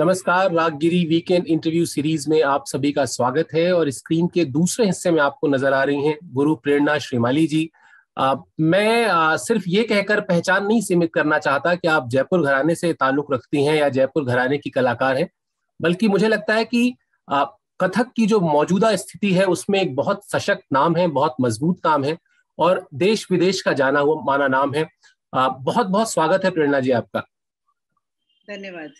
नमस्कार। Raaggiri weekend interview series में आप सभी का स्वागत है और स्क्रीन के दूसरे हिस्से में आपको नजर आ रही हैं गुरु प्रेरणा श्रीमाली जी। मैं सिर्फ ये कहकर पहचान नहीं सीमित करना चाहता कि आप जयपुर घराने से ताल्लुक रखती हैं या जयपुर घराने की कलाकार हैं, बल्कि मुझे लगता है कि कथक की जो मौजूदा स्थिति है उसमें एक बहुत सशक्त नाम है, बहुत मजबूत नाम है और देश विदेश का जाना हुआ माना नाम है। बहुत बहुत स्वागत है प्रेरणा जी आपका। धन्यवाद।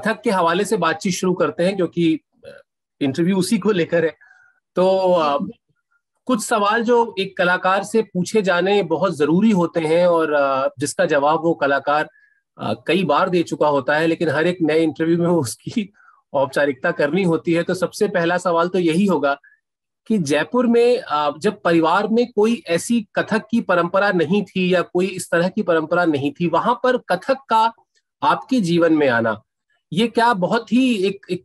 कथक के हवाले से बातचीत शुरू करते हैं क्योंकि इंटरव्यू उसी को लेकर है। तो कुछ सवाल जो एक कलाकार से पूछे जाने बहुत जरूरी होते हैं और जिसका जवाब वो कलाकार कई बार दे चुका होता है, लेकिन हर एक नए इंटरव्यू में उसकी औपचारिकता करनी होती है। तो सबसे पहला सवाल तो यही होगा कि जयपुर में जब परिवार में कोई ऐसी कथक की परंपरा नहीं थी या कोई इस तरह की परंपरा नहीं थी, वहां पर कथक का आपके जीवन में आना ये क्या बहुत ही एक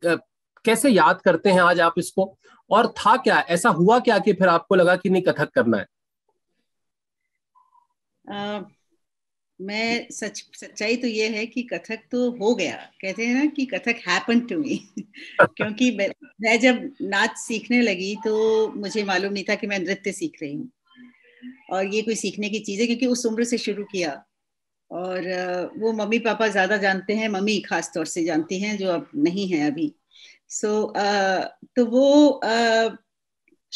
कैसे याद करते हैं आज आप इसको, और था क्या, ऐसा हुआ क्या कि फिर आपको लगा कि नहीं कथक करना है? मैं सच्चाई तो ये है कि कथक तो हो गया, कहते हैं ना कि कथक हैपन टू मी क्योंकि मैं जब नाच सीखने लगी तो मुझे मालूम नहीं था कि मैं नृत्य सीख रही हूँ और ये कोई सीखने की चीज है, क्योंकि उस उम्र से शुरू किया और वो मम्मी पापा ज़्यादा जानते हैं, मम्मी खास तौर से जानती हैं जो अब नहीं हैं अभी। तो वो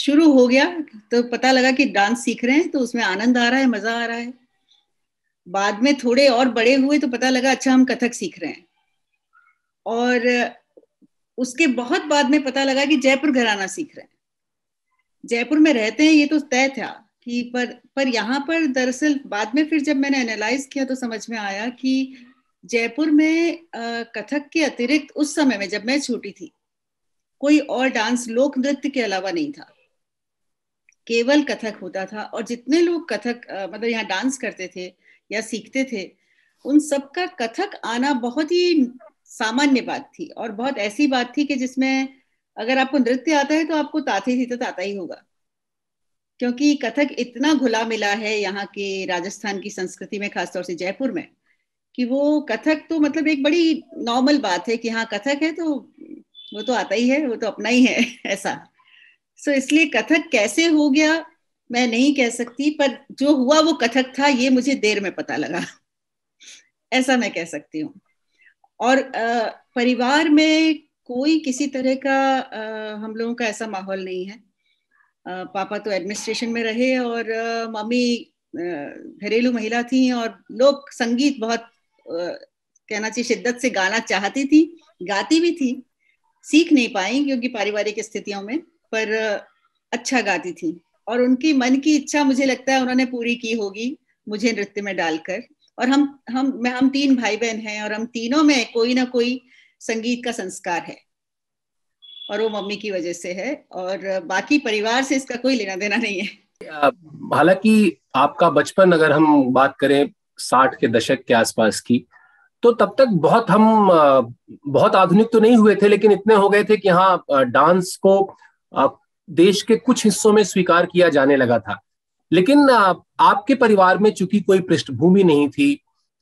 शुरू हो गया तो पता लगा कि डांस सीख रहे हैं तो उसमें आनंद आ रहा है, मज़ा आ रहा है। बाद में थोड़े और बड़े हुए तो पता लगा अच्छा हम कथक सीख रहे हैं, और उसके बहुत बाद में पता लगा कि जयपुर घराना सीख रहे हैं। जयपुर में रहते हैं ये तो तय था कि पर यहाँ पर दरअसल बाद में फिर जब मैंने एनालाइज किया तो समझ में आया कि जयपुर में कथक के अतिरिक्त उस समय में जब मैं छोटी थी कोई और डांस लोक नृत्य के अलावा नहीं था, केवल कथक होता था। और जितने लोग कथक मतलब यहाँ डांस करते थे या सीखते थे उन सबका कथक आना बहुत ही सामान्य बात थी और बहुत ऐसी बात थी कि जिसमें अगर आपको नृत्य आता है तो आपको ताता ही होगा, क्योंकि कथक इतना घुला मिला है यहाँ के राजस्थान की संस्कृति में, खासतौर से जयपुर में, कि वो कथक तो मतलब एक बड़ी नॉर्मल बात है कि हाँ कथक है तो वो तो आता ही है, वो तो अपना ही है ऐसा। सो इसलिए कथक कैसे हो गया मैं नहीं कह सकती, पर जो हुआ वो कथक था ये मुझे देर में पता लगा, ऐसा मैं कह सकती हूँ। और परिवार में कोई किसी तरह का हम लोगों का ऐसा माहौल नहीं है। पापा तो एडमिनिस्ट्रेशन में रहे और मम्मी घरेलू महिला थी और लोक संगीत बहुत कहना चाहिए शिद्दत से गाना चाहती थी, गाती भी थी, सीख नहीं पाई क्योंकि पारिवारिक स्थितियों में, पर अच्छा गाती थी और उनकी मन की इच्छा मुझे लगता है उन्होंने पूरी की होगी मुझे नृत्य में डालकर। और हम तीन भाई बहन हैं और हम तीनों में कोई ना कोई संगीत का संस्कार है और वो मम्मी की वजह से है और बाकी परिवार से इसका कोई लेना देना नहीं है। हालांकि आपका बचपन अगर हम बात करें 60 के दशक के आसपास की, तो तब तक हम बहुत आधुनिक तो नहीं हुए थे, लेकिन इतने हो गए थे कि हाँ डांस को देश के कुछ हिस्सों में स्वीकार किया जाने लगा था। लेकिन आपके परिवार में चूंकि कोई पृष्ठभूमि नहीं थी,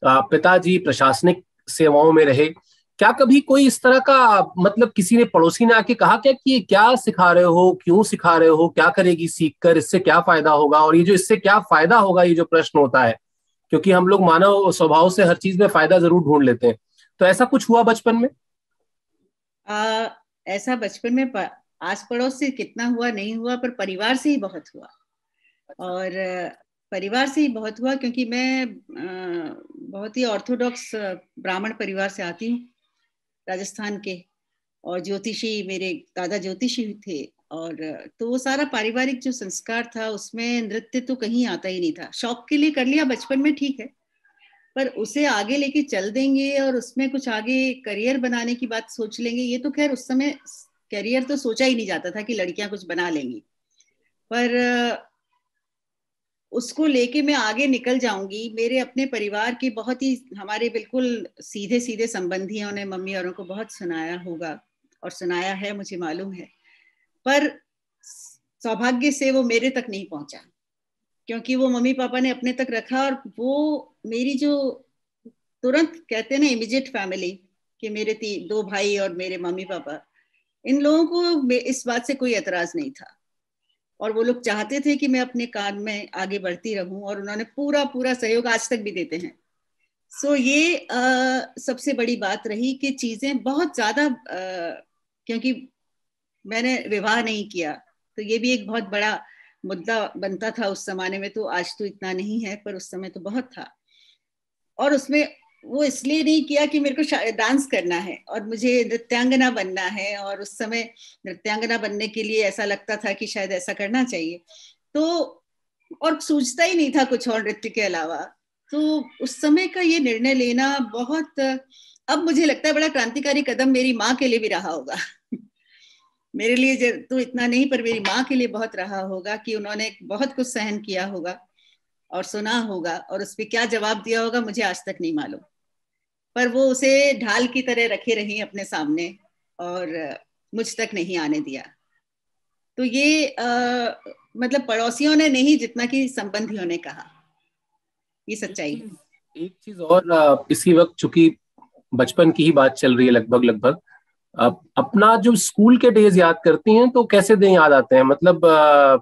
पिताजी प्रशासनिक सेवाओं में रहे, क्या कभी कोई इस तरह का मतलब किसी ने पड़ोसी ने आके कहा क्या कि ये क्या सिखा रहे हो, क्यों सिखा रहे हो, क्या करेगी सीखकर, इससे क्या फायदा होगा? और ये जो इससे क्या फायदा होगा ये जो प्रश्न होता है, क्योंकि हम लोग मानव स्वभाव से हर चीज में फायदा जरूर ढूंढ लेते हैं, तो ऐसा कुछ हुआ बचपन में? ऐसा बचपन में आस पड़ोस से कितना हुआ नहीं हुआ, पर परिवार से ही बहुत हुआ। और परिवार से ही बहुत हुआ क्योंकि मैं बहुत ही ऑर्थोडॉक्स ब्राह्मण परिवार से आती हूँ राजस्थान के, और ज्योतिषी मेरे दादा ज्योतिषी थे, और तो वो सारा पारिवारिक जो संस्कार था उसमें नृत्य तो कहीं आता ही नहीं था। शौक के लिए कर लिया बचपन में ठीक है, पर उसे आगे लेके चल देंगे और उसमें कुछ आगे करियर बनाने की बात सोच लेंगे, ये तो खैर उस समय करियर तो सोचा ही नहीं जाता था कि लड़कियां कुछ बना लेंगी, पर उसको लेके मैं आगे निकल जाऊंगी। मेरे अपने परिवार के बहुत ही हमारे बिल्कुल सीधे सीधे संबंधियों ने मम्मी औरों को बहुत सुनाया होगा और सुनाया है मुझे मालूम है, पर सौभाग्य से वो मेरे तक नहीं पहुंचा क्योंकि वो मम्मी पापा ने अपने तक रखा। और वो मेरी जो तुरंत कहते हैं ना इमीडिएट फैमिली कि मेरे दो भाई और मेरे मम्मी पापा, इन लोगों को इस बात से कोई एतराज नहीं था और वो लोग चाहते थे कि मैं अपने काम में आगे बढ़ती रहूं और उन्होंने पूरा पूरा सहयोग आज तक भी देते हैं। सो ये सबसे बड़ी बात रही कि चीजें बहुत ज्यादा क्योंकि मैंने विवाह नहीं किया तो ये भी एक बहुत बड़ा मुद्दा बनता था उस जमाने में, तो आज तो इतना नहीं है पर उस समय तो बहुत था। और उसमें वो इसलिए नहीं किया कि मेरे को डांस करना है और मुझे नृत्यांगना बनना है, और उस समय नृत्यांगना बनने के लिए ऐसा लगता था कि शायद ऐसा करना चाहिए, तो और सूझता ही नहीं था कुछ और नृत्य के अलावा। तो उस समय का ये निर्णय लेना बहुत, अब मुझे लगता है बड़ा क्रांतिकारी कदम मेरी माँ के लिए भी रहा होगा मेरे लिए तो इतना नहीं पर मेरी माँ के लिए बहुत रहा होगा कि उन्होंने बहुत कुछ सहन किया होगा और सुना होगा और उस पर क्या जवाब दिया होगा मुझे आज तक नहीं मालूम, पर वो उसे ढाल की तरह रखे रही अपने सामने और मुझ तक नहीं आने दिया। तो ये मतलब पड़ोसियों ने नहीं जितना कि संबंधियों ने कहा, ये सच्चाई है। एक चीज और, इसी वक्त चूंकि बचपन की ही बात चल रही है लगभग अपना जो स्कूल के डेज याद करती हैं तो कैसे दिन याद आते हैं? मतलब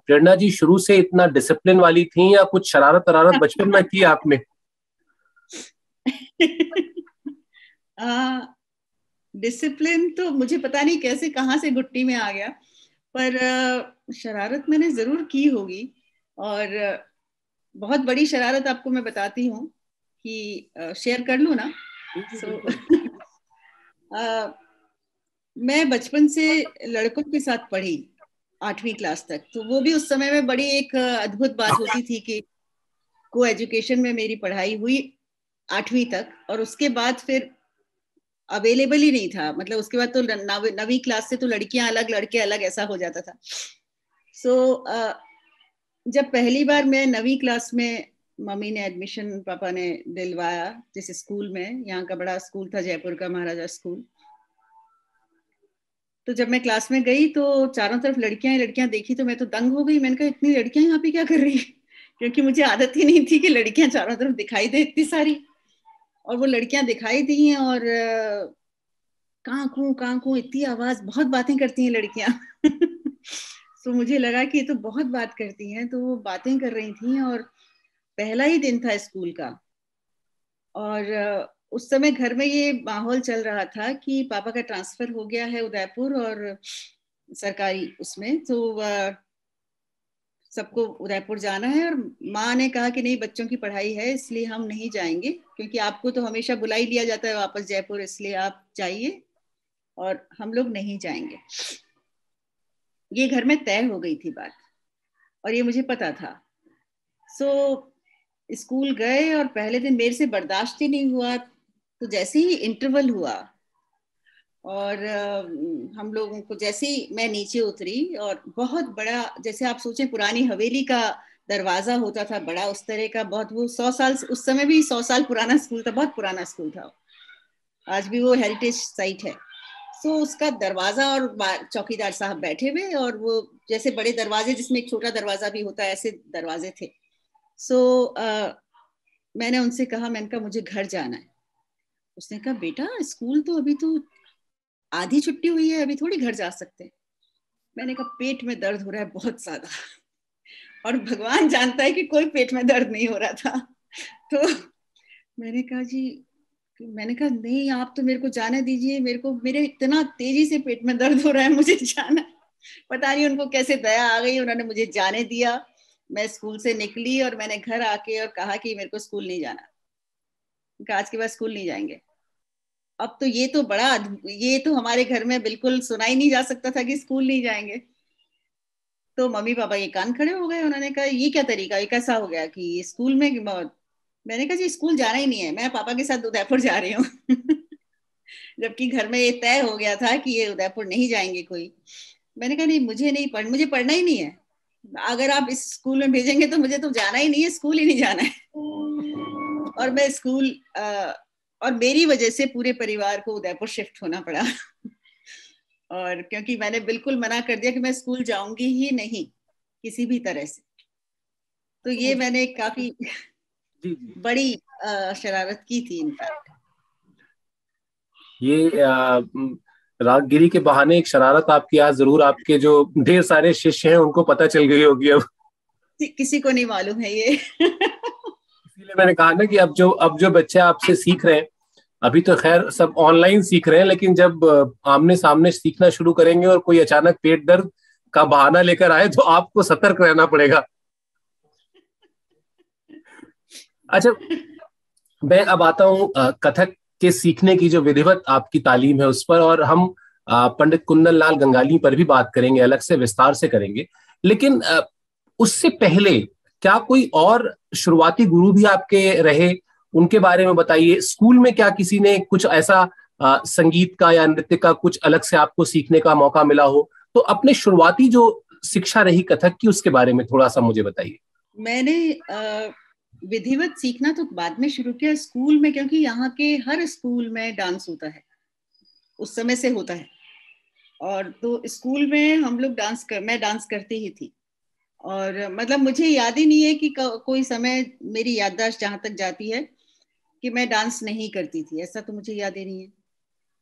प्रेरणा जी शुरू से इतना डिसिप्लिन वाली थी या कुछ शरारत बचपन में की आप में? डिसिप्लिन तो मुझे पता नहीं कैसे कहाँ से गुट्टी में आ गया, पर शरारत मैंने जरूर की होगी और बहुत बड़ी शरारत आपको मैं बताती हूँ कि शेयर कर लूँ ना। मैं बचपन से लड़कों के साथ पढ़ी 8वीं क्लास तक, तो वो भी उस समय में बड़ी एक अद्भुत बात होती थी कि को एजुकेशन में मेरी पढ़ाई हुई 8वीं तक और उसके बाद फिर अवेलेबल ही नहीं था, मतलब उसके बाद तो 9वीं क्लास से तो लड़कियां अलग लड़के अलग ऐसा हो जाता था। सो जब पहली बार मैं 9वीं क्लास में मम्मी ने एडमिशन पापा ने दिलवाया जिस स्कूल में, यहाँ का बड़ा स्कूल था जयपुर का महाराजा स्कूल, तो जब मैं क्लास में गई तो चारों तरफ लड़कियां ही लड़कियां देखी तो मैं तो दंग हो गई। मैंने कहा इतनी लड़कियां यहाँ पे क्या कर रही है, क्योंकि मुझे आदत ही नहीं थी कि लड़कियां चारों तरफ दिखाई दे इतनी सारी। और वो लड़कियां दिखाई दी हैं और कांकू इतनी आवाज, बहुत बातें करती हैं लड़कियां तो मुझे लगा कि ये तो बहुत बात करती हैं, तो वो बातें कर रही थी और पहला ही दिन था स्कूल का। और उस समय घर में ये माहौल चल रहा था कि पापा का ट्रांसफर हो गया है उदयपुर और सरकारी उसमें, तो सबको उदयपुर जाना है और माँ ने कहा कि नहीं बच्चों की पढ़ाई है इसलिए हम नहीं जाएंगे, क्योंकि आपको तो हमेशा बुला ही लिया जाता है वापस जयपुर, इसलिए आप जाइए और हम लोग नहीं जाएंगे। ये घर में तय हो गई थी बात और ये मुझे पता था। सो स्कूल गए और पहले दिन मेरे से बर्दाश्त ही नहीं हुआ, तो जैसे ही इंटरवल हुआ और हम लोगों को, जैसे ही मैं नीचे उतरी और बहुत बड़ा, जैसे आप सोचें पुरानी हवेली का दरवाजा होता था बड़ा, उस तरह का बहुत, वो 100 साल, उस समय भी 100 साल पुराना स्कूल था, बहुत पुराना स्कूल था, आज भी वो हेरिटेज साइट है। सो उसका दरवाजा और चौकीदार साहब बैठे हुए और वो जैसे बड़े दरवाजे जिसमें एक छोटा दरवाजा भी होता है, ऐसे दरवाजे थे। सो मैंने उनसे कहा, मैंने कहा मुझे घर जाना है। उसने कहा बेटा स्कूल तो अभी तो आधी छुट्टी हुई है, अभी थोड़ी घर जा सकते। मैंने कहा पेट में दर्द हो रहा है बहुत ज्यादा और भगवान जानता है कि कोई पेट में दर्द नहीं हो रहा था। तो मैंने कहा जी, मैंने कहा नहीं आप तो मेरे को जाने दीजिए, मेरे को, मेरे इतना तेजी से पेट में दर्द हो रहा है, मुझे जाना। पता नहीं उनको कैसे दया आ गई, उन्होंने मुझे जाने दिया। मैं स्कूल से निकली और मैंने घर आके और कहा कि मेरे को स्कूल नहीं जाना, आज के बाद स्कूल नहीं जाएंगे। अब तो ये तो बड़ा, ये तो हमारे घर में बिल्कुल सुना ही नहीं जा सकता था कि स्कूल नहीं जाएंगे। तो मम्मी पापा ये कान खड़े हो गए, उन्होंने कहा ये क्या तरीका, ये कैसा हो गया कि स्कूल में। मैंने कहा जी स्कूल जाना ही नहीं है, मैं पापा के साथ उदयपुर जा रही हूँ जबकि घर में ये तय हो गया था कि ये उदयपुर नहीं जाएंगे कोई। मैंने कहा नहीं मुझे नहीं पढ़, मुझे पढ़ना ही नहीं है, अगर आप इस स्कूल में भेजेंगे तो मुझे तो जाना ही नहीं है, स्कूल ही नहीं जाना है। और मैं स्कूल और मेरी वजह से पूरे परिवार को उदयपुर शिफ्ट होना पड़ा और क्योंकि मैंने बिल्कुल मना कर दिया कि मैं स्कूल जाऊंगी ही नहीं किसी भी तरह से। तो ये मैंने काफी बड़ी शरारत की थी। इनफैक्ट ये रागगिरी के बहाने एक शरारत आपकी आज जरूर आपके जो ढेर सारे शिष्य हैं उनको पता चल गई होगी। अब किसी को नहीं मालूम है ये इसीलिए मैंने कहा ना कि अब जो बच्चे आपसे सीख रहे हैं, अभी तो खैर सब ऑनलाइन सीख रहे हैं, लेकिन जब आमने सामने सीखना शुरू करेंगे और कोई अचानक पेट दर्द का बहाना लेकर आए तो आपको सतर्क रहना पड़ेगा। अच्छा, मैं अब आता हूँ कथक के सीखने की जो विधिवत आपकी तालीम है उस पर, और हम पंडित कुंदन लाल गंगानी पर भी बात करेंगे, अलग से विस्तार से करेंगे। लेकिन उससे पहले क्या कोई और शुरुआती गुरु भी आपके रहे, उनके बारे में बताइए। स्कूल में क्या किसी ने कुछ ऐसा संगीत का या नृत्य का कुछ अलग से आपको सीखने का मौका मिला हो, तो अपने शुरुआती जो शिक्षा रही कथक की उसके बारे में थोड़ा सा मुझे बताइए। मैंने विधिवत सीखना तो बाद में शुरू किया स्कूल में, क्योंकि यहाँ के हर स्कूल में डांस होता है, उस समय से होता है। और तो स्कूल में हम लोग मैं डांस करती ही थी और मतलब मुझे याद ही नहीं है कि कोई समय, मेरी याददाश्त जहाँ तक जाती है, कि मैं डांस नहीं करती थी, ऐसा तो मुझे याद ही नहीं है।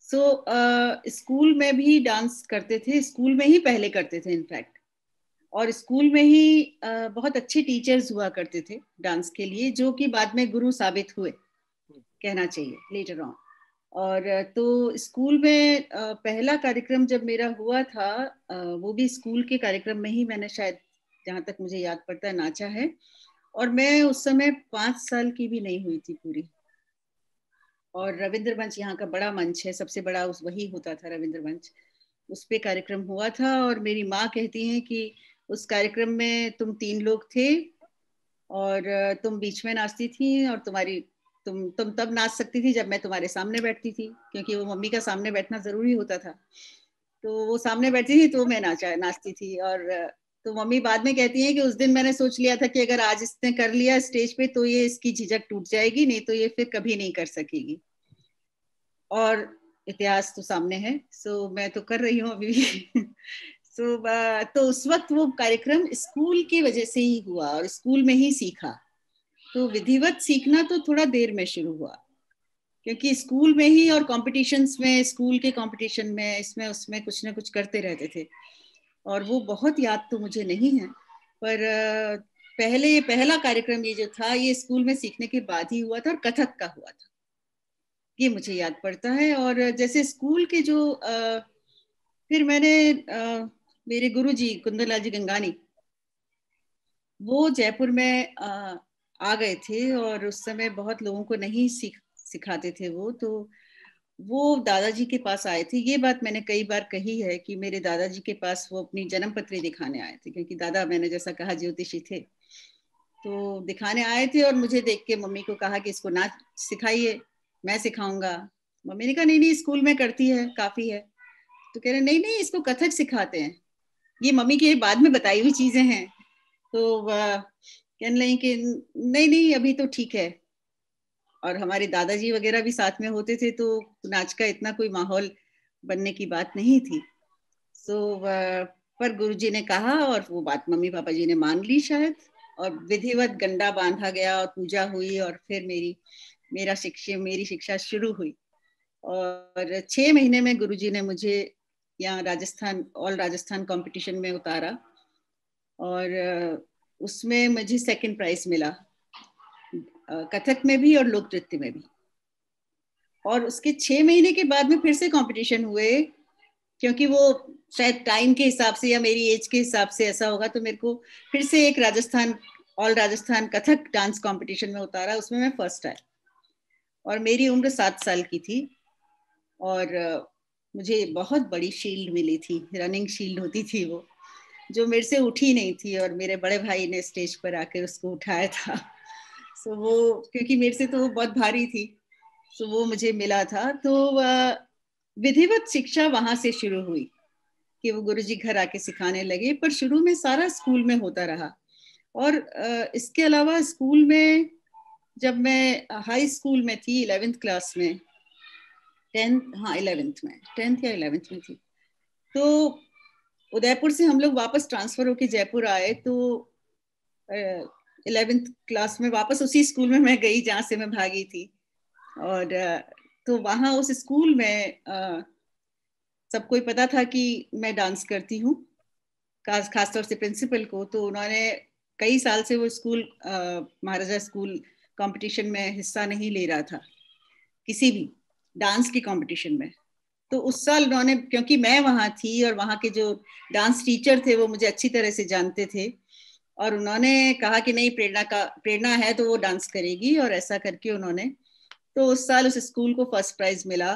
सो स्कूल में भी डांस करते थे, स्कूल में ही पहले करते थे इनफैक्ट, और स्कूल में ही बहुत अच्छे टीचर्स हुआ करते थे डांस के लिए, जो कि बाद में गुरु साबित हुए, कहना चाहिए लेटर ऑन। और तो स्कूल में पहला कार्यक्रम जब मेरा हुआ था, वो भी स्कूल के कार्यक्रम में ही मैंने शायद, जहाँ तक मुझे याद पड़ता है, नाचा है। और मैं उस समय 5 साल की भी नहीं हुई थी पूरी। और रविंद्र मंच, यहाँ का बड़ा मंच है, सबसे बड़ा उस वही होता था रविंद्र मंच, उस पे कार्यक्रम हुआ था। और मेरी माँ कहती हैं कि उस कार्यक्रम में तुम 3 लोग थे और तुम बीच में नाचती थी, और तुम तब नाच सकती थी जब मैं तुम्हारे सामने बैठती थी, क्योंकि वो मम्मी का सामने बैठना जरूरी होता था, तो वो सामने बैठती थी तो मैं नाचती थी। और तो मम्मी बाद में कहती हैं कि उस दिन मैंने सोच लिया था कि अगर आज इसने कर लिया स्टेज पे तो ये, इसकी झिझक टूट जाएगी, नहीं तो ये फिर कभी नहीं कर सकेगी। और इतिहास तो सामने है, सो मैं तो कर रही हूँ अभी तो उस वक्त वो कार्यक्रम स्कूल की वजह से ही हुआ और स्कूल में ही सीखा। तो विधिवत सीखना तो थोड़ा देर में शुरू हुआ। क्योंकि स्कूल में ही और कॉम्पिटिशन्स में, स्कूल के कॉम्पिटिशन में, इसमें उसमें कुछ ना कुछ करते रहते थे। और वो बहुत याद तो मुझे नहीं है, पर पहला कार्यक्रम ये जो था ये स्कूल में सीखने के बाद ही हुआ था और कथक का हुआ था, ये मुझे याद पड़ता है। और जैसे स्कूल के जो फिर मैंने मेरे गुरुजी कुंदन लाल जी गंगानी, वो जयपुर में आ गए थे और उस समय बहुत लोगों को नहीं सिखाते थे वो, तो वो दादाजी के पास आए थे। ये बात मैंने कई बार कही है कि मेरे दादाजी के पास वो अपनी जन्म पत्री दिखाने आए थे, क्योंकि दादा, मैंने जैसा कहा, ज्योतिषी थे, तो दिखाने आए थे। और मुझे देख के मम्मी को कहा कि इसको नाच सिखाइए, मैं सिखाऊंगा। मम्मी ने कहा नहीं, स्कूल में करती है, काफी है। तो कह रहे नहीं, इसको कथक सिखाते हैं। ये मम्मी की बाद में बताई हुई चीजें हैं। तो कहने लगी कि नहीं, अभी तो ठीक है। और हमारे दादाजी वगैरह भी साथ में होते थे, तो नाच का इतना कोई माहौल बनने की बात नहीं थी। पर गुरुजी ने कहा और वो बात मम्मी पापा जी ने मान ली शायद, और विधिवत गंडा बांधा गया और पूजा हुई और फिर मेरी शिक्षा शुरू हुई। और 6 महीने में गुरुजी ने मुझे यहाँ ऑल राजस्थान कंपटीशन में उतारा और उसमें मुझे 2nd प्राइज मिला, कथक में भी और लोक नृत्य में भी। और उसके 6 महीने के बाद में फिर से कंपटीशन हुए, क्योंकि वो शायद टाइम के हिसाब से या मेरी एज के हिसाब से ऐसा होगा, तो मेरे को फिर से एक all Rajasthan Kathak dance competition में उतारा। उसमें मैं 1st आई और मेरी उम्र 7 साल की थी। और मुझे बहुत बड़ी शील्ड मिली थी, रनिंग शील्ड होती थी वो, जो मेरे से उठी नहीं थी और मेरे बड़े भाई ने स्टेज पर आकर उसको उठाया था। तो वो, क्योंकि मेरे से तो वो बहुत भारी थी, तो वो मुझे मिला था। तो विधिवत शिक्षा वहां से शुरू हुई कि वो गुरुजी घर आके सिखाने लगे, पर शुरू में सारा स्कूल में होता रहा। और इसके अलावा स्कूल में, जब मैं हाई स्कूल में थी 11th या 11th में थी, तो उदयपुर से हम लोग वापस ट्रांसफर होके जयपुर आए। तो 11th क्लास में वापस उसी स्कूल में मैं गई जहाँ से मैं भागी थी। और तो वहाँ उस स्कूल में सबको ही पता था कि मैं डांस करती हूँ, खास तौर से प्रिंसिपल को। तो उन्होंने कई साल से वो स्कूल, महाराजा स्कूल कंपटीशन में हिस्सा नहीं ले रहा था, किसी भी डांस की कंपटीशन में। तो उस साल उन्होंने, क्योंकि मैं वहाँ थी और वहाँ के जो डांस टीचर थे वो मुझे अच्छी तरह से जानते थे, और उन्होंने कहा कि नहीं, प्रेरणा है तो वो डांस करेगी। और ऐसा करके उन्होंने, तो उस साल उस स्कूल को 1st प्राइज मिला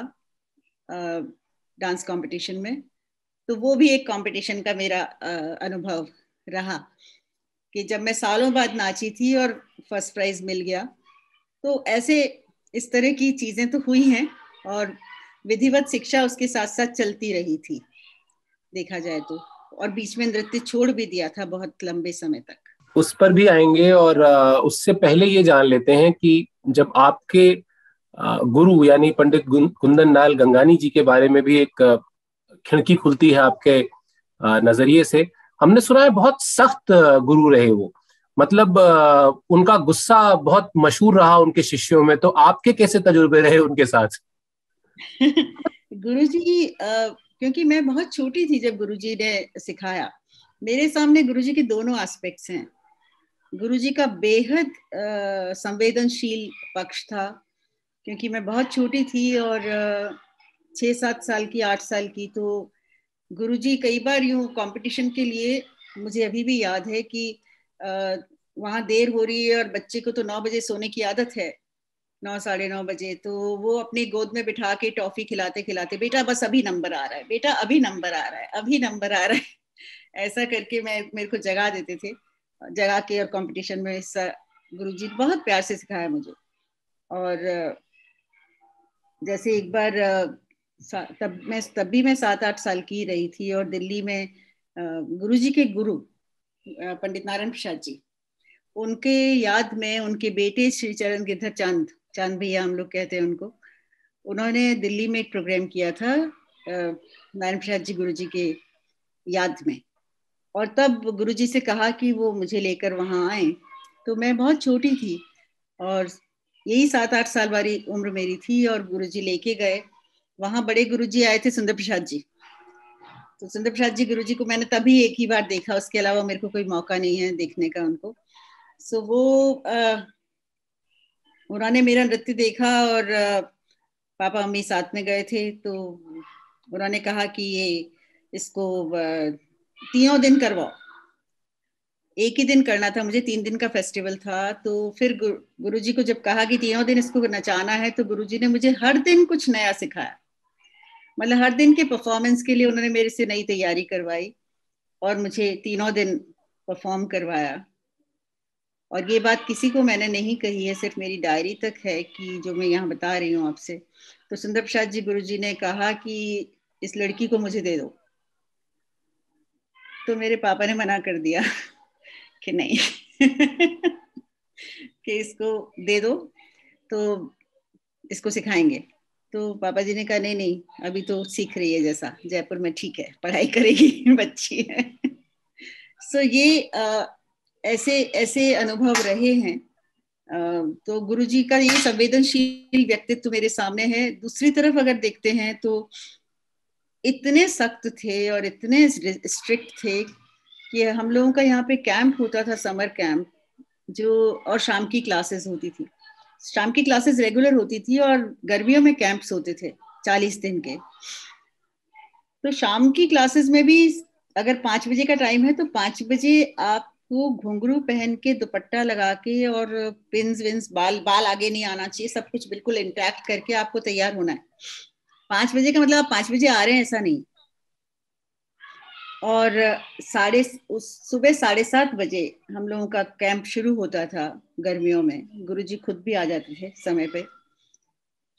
डांस कंपटीशन में। तो वो भी एक कंपटीशन का मेरा अनुभव रहा कि जब मैं सालों बाद नाची थी और 1st प्राइज मिल गया। तो ऐसे इस तरह की चीजें तो हुई हैं, और विधिवत शिक्षा उसके साथ साथ चलती रही थी देखा जाए तो। और बीच में नृत्य छोड़ भी दिया था बहुत लंबे समय तक, उस पर भी आएंगे। और उससे पहले ये जान लेते हैं कि जब आपके गुरु यानी पंडित कुंदन लाल गंगानी जी के बारे में भी एक खिड़की खुलती है आपके नजरिए से। हमने सुना है बहुत सख्त गुरु रहे वो, मतलब उनका गुस्सा बहुत मशहूर रहा उनके शिष्यों में। तो आपके कैसे तजुर्बे रहे उनके साथ? गुरुजी, क्योंकि मैं बहुत छोटी थी जब गुरुजी ने सिखाया, मेरे सामने गुरुजी के दोनों एस्पेक्ट्स हैं। गुरुजी का बेहद संवेदनशील पक्ष था, क्योंकि मैं बहुत छोटी थी और 6-7 साल की, 8 साल की। तो गुरुजी कई बार यूँ कंपटीशन के लिए, मुझे अभी भी याद है कि वहाँ देर हो रही है और बच्चे को तो 9 बजे सोने की आदत है, 9 साढ़े 9 बजे। तो वो अपने गोद में बिठा के टॉफी खिलाते खिलाते, बेटा बस अभी नंबर आ रहा है, बेटा अभी नंबर आ रहा है, अभी नंबर आ रहा है, ऐसा करके मेरे को जगा देते थे, जगा के। और कंपटीशन में हिस्सा, गुरुजी बहुत प्यार से सिखाया मुझे। और जैसे एक बार, तब भी मैं 7-8 साल की रही थी, और दिल्ली में गुरुजी के गुरु पंडित नारायण प्रसाद जी, उनके याद में उनके बेटे श्री चरण गिरधर चांद भैया हम लोग कहते हैं उनको, उन्होंने दिल्ली में एक प्रोग्राम किया था नारायण प्रसाद जी गुरुजी के याद में। और तब गुरुजी से कहा कि वो मुझे लेकर वहाँ आए। तो मैं बहुत छोटी थी और यही 7-8 साल वाली उम्र मेरी थी और गुरुजी लेके गए। वहां बड़े गुरुजी आए थे सुंदर प्रसाद जी, तो सुंदर प्रसाद जी गुरुजी को मैंने तभी एक ही बार देखा, उसके अलावा मेरे को कोई मौका नहीं है देखने का उनको। सो वो उन्होंने मेरा नृत्य देखा और पापा मम्मी साथ में गए थे, तो उन्होंने कहा कि ये इसको 3 दिन करवाओ। एक ही दिन करना था मुझे, 3 दिन का फेस्टिवल था। तो फिर गुरुजी को जब कहा कि 3 दिन इसको नचाना है, तो गुरुजी ने मुझे हर दिन कुछ नया सिखाया, मतलब हर दिन के परफॉर्मेंस के लिए उन्होंने मेरे से नई तैयारी करवाई और मुझे 3 दिन परफॉर्म करवाया। और ये बात किसी को मैंने नहीं कही है, सिर्फ मेरी डायरी तक है कि जो मैं यहाँ बता रही हूँ आपसे। तो सुंदर प्रसाद जी गुरुजी ने कहा कि इस लड़की को मुझे दे दो, तो मेरे पापा ने मना कर दिया कि नहीं कि इसको दे दो तो इसको सिखाएंगे। तो पापा जी ने कहा नहीं नहीं, अभी तो सीख रही है जैसा जयपुर में, ठीक है पढ़ाई करेगी बच्ची है। सो ये ऐसे ऐसे अनुभव रहे हैं। तो गुरुजी का ये संवेदनशील व्यक्तित्व मेरे सामने है। दूसरी तरफ अगर देखते हैं तो इतने सख्त थे और इतने स्ट्रिक्ट थे कि हम लोगों का यहाँ पे कैंप होता था, समर कैंप, जो और शाम की क्लासेस होती थी। शाम की क्लासेस रेगुलर होती थी और गर्मियों में कैंप्स होते थे 40 दिन के। तो शाम की क्लासेस में भी अगर 5 बजे का टाइम है तो 5 बजे आपको घुंघरू पहन के, दुपट्टा लगा के और पिन्स विन्स, बाल आगे नहीं आना चाहिए, सब कुछ बिल्कुल इंटैक्ट करके आपको तैयार होना है। 5 बजे का मतलब आप 5 बजे आ रहे हैं ऐसा नहीं। और सुबह 7:30 बजे हम लोगों का कैंप शुरू होता था गर्मियों में। गुरुजी खुद भी आ जाते थे समय पे,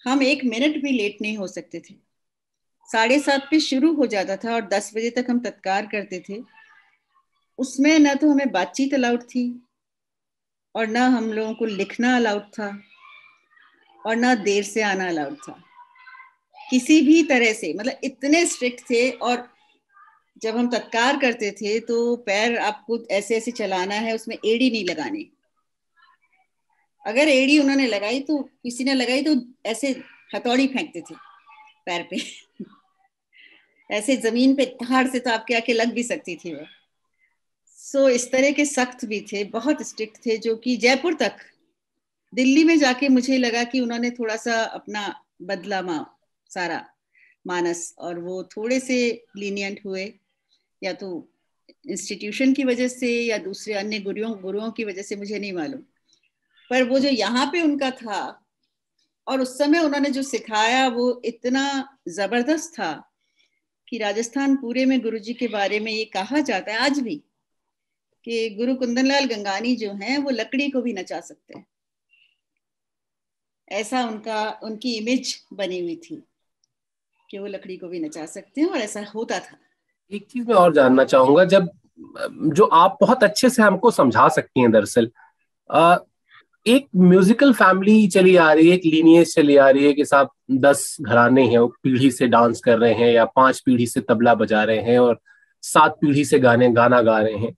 हम 1 मिनट भी लेट नहीं हो सकते थे। 7:30 पे शुरू हो जाता था और 10 बजे तक हम तत्कार करते थे। उसमें ना तो हमें बातचीत अलाउड थी और ना हम लोगों को लिखना अलाउड था और ना देर से आना अलाउड था किसी भी तरह से, मतलब इतने स्ट्रिक्ट थे। और जब हम तत्कार करते थे तो पैर आपको ऐसे ऐसे चलाना है, उसमें एड़ी नहीं लगानी। अगर एड़ी उन्होंने लगाई तो किसी ने लगाई तो ऐसे हथौड़ी फेंकते थे पैर पे ऐसे जमीन पे धार से, तो आपके आके लग भी सकती थी वो। सो इस तरह के सख्त भी थे, बहुत स्ट्रिक्ट थे, जो कि जयपुर तक, दिल्ली में जाके मुझे लगा कि उन्होंने थोड़ा सा अपना बदला सारा मानस, और वो थोड़े से लीनियंट हुए, या तो इंस्टीट्यूशन की वजह से या दूसरे अन्य गुरुओं की वजह से, मुझे नहीं मालूम। पर वो जो यहाँ पे उनका था और उस समय उन्होंने जो सिखाया वो इतना जबरदस्त था कि राजस्थान पूरे में गुरुजी के बारे में ये कहा जाता है आज भी कि गुरु कुंदन लाल गंगानी जो हैं वो लकड़ी को भी नचा सकते हैं, ऐसा उनकी इमेज बनी हुई थी कि वो लकड़ी को भी नचा सकते हैं, और ऐसा होता था। एक चीज मैं और जानना चाहूंगा, जब जो आप बहुत अच्छे से हमको समझा सकती हैं, दरअसल एक म्यूजिकल फैमिली चली आ रही है, एक लीनियज चली आ रही है कि साहब 10 घराने हैं, वो पीढ़ी से डांस कर रहे हैं या 5 पीढ़ी से तबला बजा रहे हैं और 7 पीढ़ी से गाना गा रहे हैं।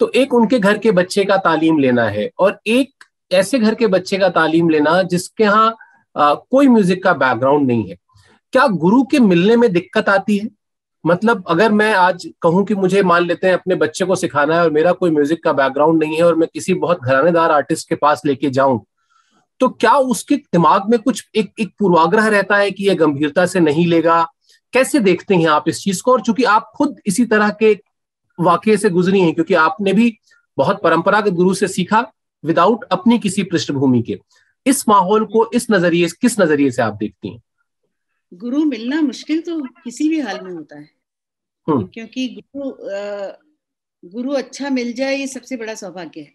तो एक उनके घर के बच्चे का तालीम लेना है और एक ऐसे घर के बच्चे का तालीम लेना जिसके यहाँ कोई म्यूजिक का बैकग्राउंड नहीं है। क्या गुरु के मिलने में दिक्कत आती है? मतलब अगर मैं आज कहूं कि मुझे, मान लेते हैं, अपने बच्चे को सिखाना है और मेरा कोई म्यूजिक का बैकग्राउंड नहीं है और मैं किसी बहुत घरानेदार आर्टिस्ट के पास लेके जाऊं, तो क्या उसके दिमाग में कुछ एक पूर्वाग्रह रहता है कि यह गंभीरता से नहीं लेगा? कैसे देखते हैं आप इस चीज को? और चूंकि आप खुद इसी तरह के वाकये से गुजरी हैं, क्योंकि आपने भी बहुत परंपरागत गुरु से सीखा विदाउट अपनी किसी पृष्ठभूमि के, इस माहौल को किस नजरिए से आप देखती हैं? गुरु मिलना मुश्किल तो किसी भी हाल में होता है, क्योंकि गुरु अच्छा मिल जाए ये सबसे बड़ा सौभाग्य है।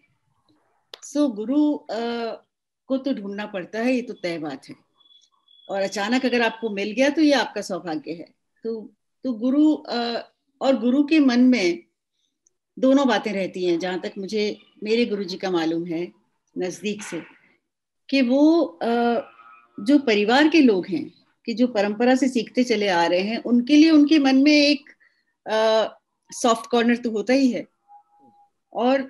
सो गुरु को तो ढूंढना पड़ता है, ये तो तय बात है, और अचानक अगर आपको मिल गया तो ये आपका सौभाग्य है। तो गुरु और गुरु के मन में दोनों बातें रहती हैं, जहां तक मुझे मेरे गुरुजी का मालूम है नजदीक से, कि वो जो परिवार के लोग हैं कि जो परंपरा से सीखते चले आ रहे हैं, उनके लिए उनके मन में एक सॉफ्ट कॉर्नर तो होता ही है, और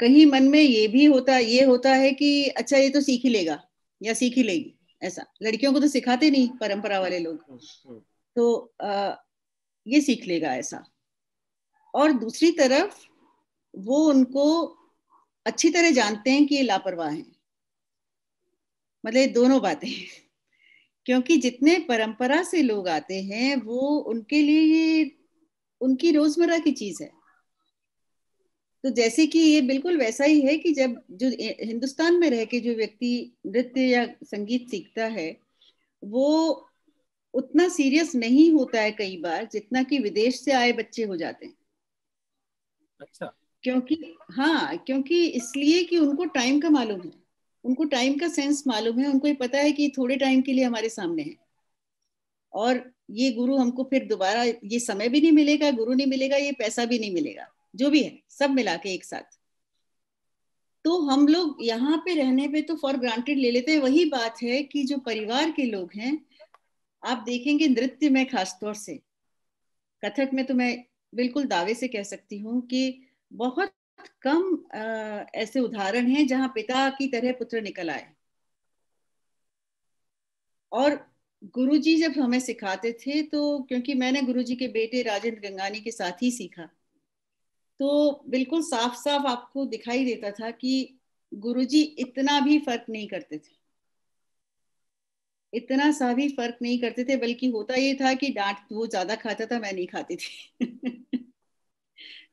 कहीं मन में ये भी होता है कि अच्छा ये तो सीख ही लेगा या सीख ही लेगी, ऐसा लड़कियों को तो सिखाते नहीं परंपरा वाले लोग, तो ये सीख लेगा ऐसा। और दूसरी तरफ वो उनको अच्छी तरह जानते हैं कि ये लापरवाह हैं, मतलब दोनों बातें, क्योंकि जितने परंपरा से लोग आते हैं वो उनके लिए ये उनकी रोजमर्रा की चीज है। तो जैसे कि ये बिल्कुल वैसा ही है कि जब जो हिंदुस्तान में रह के जो व्यक्ति नृत्य या संगीत सीखता है वो उतना सीरियस नहीं होता है कई बार जितना कि विदेश से आए बच्चे हो जाते हैं। अच्छा। क्योंकि हाँ, क्योंकि इसलिए कि उनको टाइम का मालूम है, उनको टाइम का सेंस मालूम है, उनको ये पता है कि थोड़े टाइम के लिए हमारे सामने है और ये गुरु हमको फिर दोबारा, ये समय भी नहीं मिलेगा, गुरु नहीं मिलेगा, ये पैसा भी नहीं मिलेगा, जो भी है सब मिला के एक साथ। तो हम लोग यहाँ पे रहने पे तो फॉर ग्रांटेड ले लेते हैं। वही बात है कि जो परिवार के लोग हैं, आप देखेंगे नृत्य में खासतौर से कथक में तो मैं बिल्कुल दावे से कह सकती हूँ कि बहुत कम ऐसे उदाहरण हैं जहाँ पिता की तरह पुत्र निकल आए। और गुरुजी जब हमें सिखाते थे, तो क्योंकि मैंने गुरुजी के बेटे राजेंद्र गंगानी के साथ ही सीखा, तो बिल्कुल साफ साफ आपको दिखाई देता था कि गुरुजी इतना भी फर्क नहीं करते थे, इतना सा भी फर्क नहीं करते थे, बल्कि होता ये था कि डांट वो ज्यादा खाता था, मैं नहीं खाती थी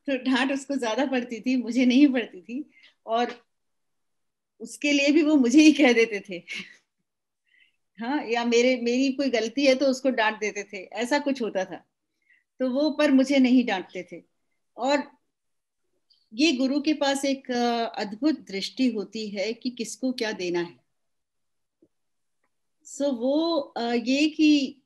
तो डांट उसको ज्यादा पड़ती थी, मुझे नहीं पड़ती थी, और उसके लिए भी वो मुझे ही कह देते थे हाँ, या मेरी कोई गलती है तो उसको डांट देते थे, ऐसा कुछ होता था। तो वो पर मुझे नहीं डांटते थे। और ये गुरु के पास एक अद्भुत दृष्टि होती है कि किसको क्या देना है। सो वो ये कि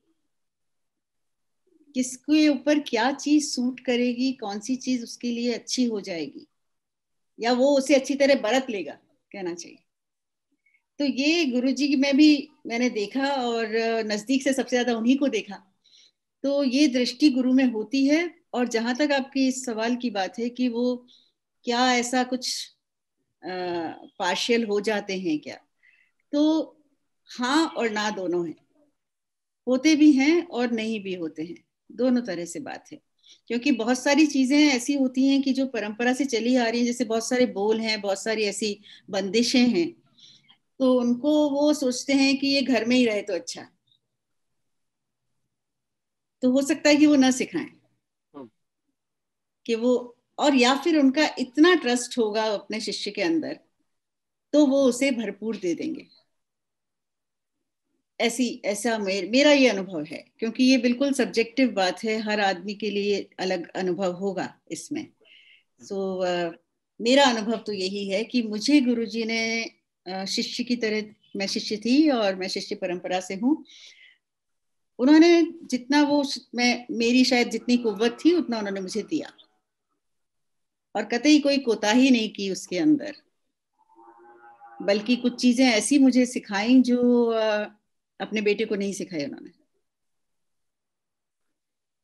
किसके ऊपर क्या चीज सूट करेगी, कौन सी चीज उसके लिए अच्छी हो जाएगी या वो उसे अच्छी तरह बरत लेगा, कहना चाहिए। तो ये गुरुजी में भी मैंने देखा और नजदीक से सबसे ज्यादा उन्हीं को देखा। तो ये दृष्टि गुरु में होती है। और जहां तक आपकी इस सवाल की बात है कि वो क्या ऐसा कुछ पार्शियल हो जाते हैं क्या, तो हाँ और ना दोनों हैं, होते भी हैं और नहीं भी होते हैं, दोनों तरह से बात है। क्योंकि बहुत सारी चीजें ऐसी होती हैं कि जो परंपरा से चली आ रही है, जैसे बहुत सारे बोल हैं, बहुत सारी ऐसी बंदिशें हैं, तो उनको वो सोचते हैं कि ये घर में ही रहे तो अच्छा, तो हो सकता है कि वो ना सिखाएं कि वो, और या फिर उनका इतना ट्रस्ट होगा अपने शिष्य के अंदर तो वो उसे भरपूर दे देंगे। ऐसा मेरा ये अनुभव है, क्योंकि ये बिल्कुल सब्जेक्टिव बात है, हर आदमी के लिए अलग अनुभव होगा इसमें। सो मेरा अनुभव तो यही है कि मुझे गुरुजी ने शिष्य की तरह, मैं शिष्य थी और मैं शिष्य परंपरा से हूँ, उन्होंने जितना वो मेरी शायद जितनी कुव्वत थी उतना उन्होंने मुझे दिया और कतई कोई कोताही नहीं की उसके अंदर, बल्कि कुछ चीजें ऐसी मुझे सिखाई जो अपने बेटे को नहीं सिखाई उन्होंने।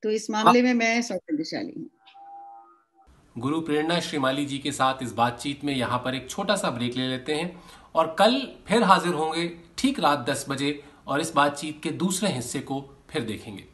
तो इस मामले में मैं सौभाग्यशाली हूँ। गुरु प्रेरणा श्रीमाली जी के साथ इस बातचीत में यहाँ पर एक छोटा सा ब्रेक ले लेते हैं और कल फिर हाजिर होंगे ठीक रात 10 बजे और इस बातचीत के दूसरे हिस्से को फिर देखेंगे।